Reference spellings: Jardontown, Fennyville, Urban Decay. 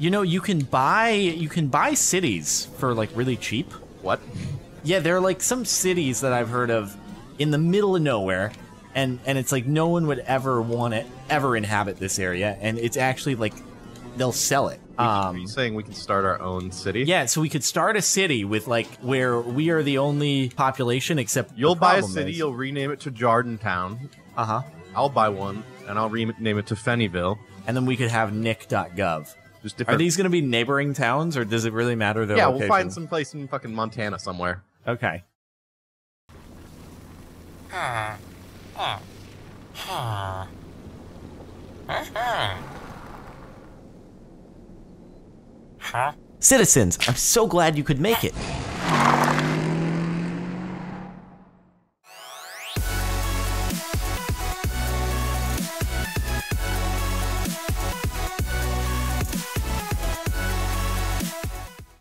You know, you can buy cities for like really cheap. What? Yeah, there are like some cities that I've heard of in the middle of nowhere, and it's like no one would ever want to ever inhabit this area, and it's actually like they'll sell it. Are you saying we can start our own city? Yeah, so we could start a city with like where we are the only population except you'll buy a city, you'll rename it to Jardontown. Uh-huh. I'll buy one and I'll rename it to Fennyville. And then we could have nick.gov. Are these going to be neighboring towns, or does it really matter their location? We'll find some place in fucking Montana somewhere. Okay. Citizens, I'm so glad you could make it.